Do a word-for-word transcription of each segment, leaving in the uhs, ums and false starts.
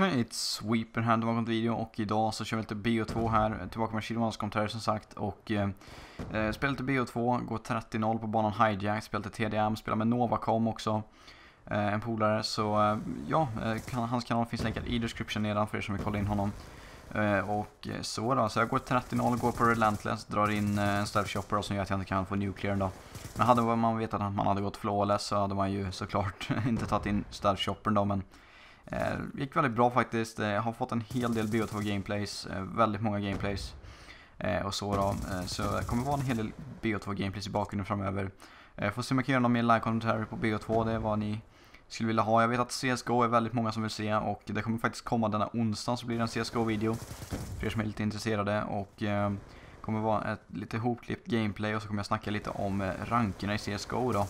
It's Sweep, den här dagens video, och idag så kör vi lite B O två här, tillbaka med Kilomans som sagt, och eh, spelar lite B O två, går trettio noll på banan Hijack, spelar lite T D M, spelar med Novacom också, eh, en polare, så eh, ja, kan, hans kanal finns länkad i description nedan för er som vill kolla in honom, eh, och så då, så jag går trettio noll, går på Relentless, drar in eh, en stealth shopper som gör att jag inte kan få nuclear då, men hade man vetat att man hade gått flawless så hade man ju såklart inte tagit in stealth shopper då, men Eh, gick väldigt bra faktiskt. Jag eh, har fått en hel del B O två gameplays, eh, väldigt många gameplays eh, och så då. Eh, så det kommer vara en hel del B O två gameplays i bakgrunden framöver. Eh, får se om jag kan göra någon mer like-kommentary på B O två, det är vad ni skulle vilja ha. Jag vet att C S G O är väldigt många som vill se, och det kommer faktiskt komma denna onsdag, så blir det en C S G O-video för er som är lite intresserade, och eh, kommer vara ett lite hopklippt gameplay, och så kommer jag snacka lite om eh, rankerna i C S G O då.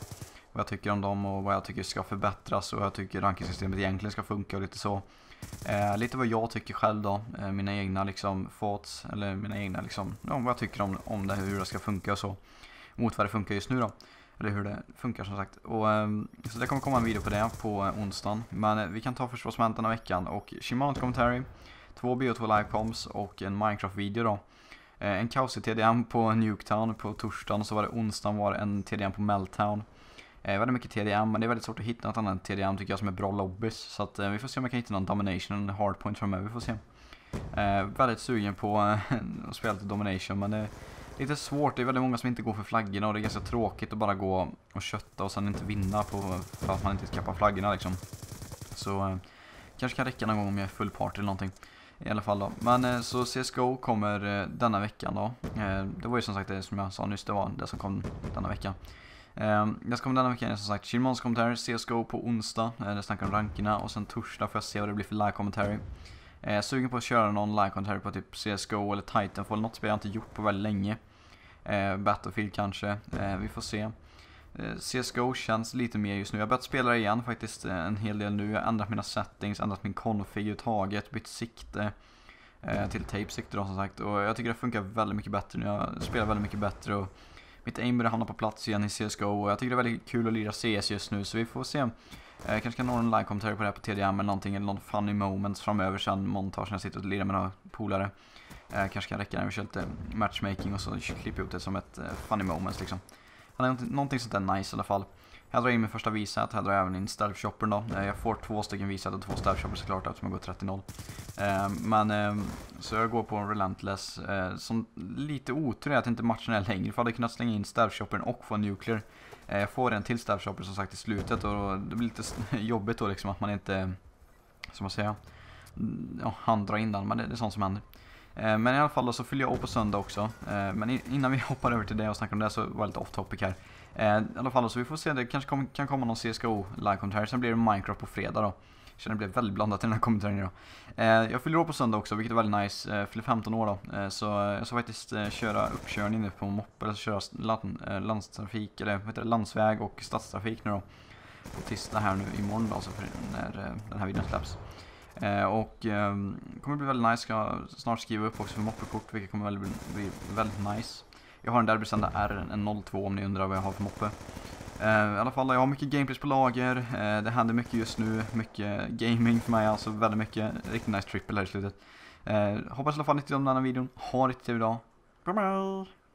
Vad jag tycker om dem och vad jag tycker ska förbättras och hur jag tycker rankingsystemet egentligen ska funka och lite så. Eh, lite vad jag tycker själv då, eh, mina egna liksom thoughts, eller mina egna liksom, ja, vad jag tycker om, om det, hur det ska funka och så. Mot vad det funkar just nu då, eller hur det funkar som sagt. Och, eh, så det kommer komma en video på det på eh, onsdagen, men eh, vi kan ta förstås med den här veckan. Och Shimano commentary, två B O två livecoms och en Minecraft-video då. Eh, en kaosig T D M på Nuketown på torsdagen, och så var det onsdagen var det en T D M på Meltown. Eh, väldigt mycket T D M, men det är väldigt svårt att hitta något annat T D M tycker jag som är bra lobbies. Så att, eh, vi får se om jag kan hitta någon Domination eller Hardpoint framöver, vi får se. Eh, väldigt sugen på att spela lite Domination, men det är lite svårt. Det är väldigt många som inte går för flaggorna, och det är ganska tråkigt att bara gå och kötta och sen inte vinna på, för att man inte kappar flaggorna liksom. Så eh, kanske kan räcka någon gång om jag är full party eller någonting. I alla fall då. Men eh, så C S G O kommer eh, denna veckan då. Eh, det var ju som sagt det som jag sa nyss, det var det som kom denna veckan. Jag kommer denna veckan som sagt Kilmans kommentar, C S G O på onsdag, det snackar om rankerna, och sen torsdag får jag se vad det blir för live-commentary. Jag sugen på att köra någon live-commentary på typ C S G O eller Titanfall, något spel jag inte gjort på väldigt länge. Battlefield kanske, vi får se. C S G O känns lite mer just nu, jag har börjat spela igen faktiskt en hel del nu. Jag har ändrat mina settings, ändrat min config uttaget, bytt sikte till tape-sikte då som sagt. Och jag tycker det funkar väldigt mycket bättre nu, jag spelar väldigt mycket bättre och mitt aim börjar hamna på plats igen i C S G O, och jag tycker det är väldigt kul att lira C S just nu, så vi får se. Jag kanske kan nå en live-kommentary på det här på T D M eller någonting, eller någon funny moments framöver sen montage när jag sitter och lirar med några polare. Jag kanske kan räcka när vi kör lite matchmaking och så klipper ut det som ett funny moments liksom. Någonting sånt där nice i alla fall. Här drar jag in min första V-SAT, här drar jag även in stealth shopper då. Jag får två stycken V-SAT och två stealth shopper såklart eftersom jag går trettio noll. Men så jag går på en Relentless, som lite otur är att inte matchen är längre, för jag hade kunnat slänga in stealth shoppern och få en nuclear. Jag får en till stealth shopper som sagt i slutet, och det blir lite jobbigt då liksom att man inte, som man säger, ja, han drar in den, men det är sånt som händer. Men i alla fall då, så fyller jag upp på söndag också. Men innan vi hoppar över till det och snackar om det, så var det lite off-topic här. I alla fall då, så vi får se, det kanske kom, kan komma någon C S G O live-kommentär. Sen blir det Minecraft på fredag då. Jag känner att det blev väldigt blandat i den här kommentaren idag. Jag fyller upp på söndag också, vilket är väldigt nice. Jag fyller femton år då. Så jag ska faktiskt köra uppkörning nu på moppe. Eller köra land, landstrafik, eller vad heter det, landsväg och stadstrafik nu då. På tisdag här nu imorgon då, så för när den här videon släpps. Eh, och eh, kommer bli väldigt nice, ska snart skriva upp också för moppekort, vilket kommer väldigt, bli väldigt nice. Jag har en Derbi Senda R noll två om ni undrar vad jag har för moppe. eh, I alla fall, jag har mycket gameplays på lager, eh, det händer mycket just nu, mycket gaming för mig, alltså väldigt mycket, riktigt nice triple här i slutet. eh, Hoppas i alla fall ni tyckte om den här videon, ha en riktigt trevlig dag. Bye bye!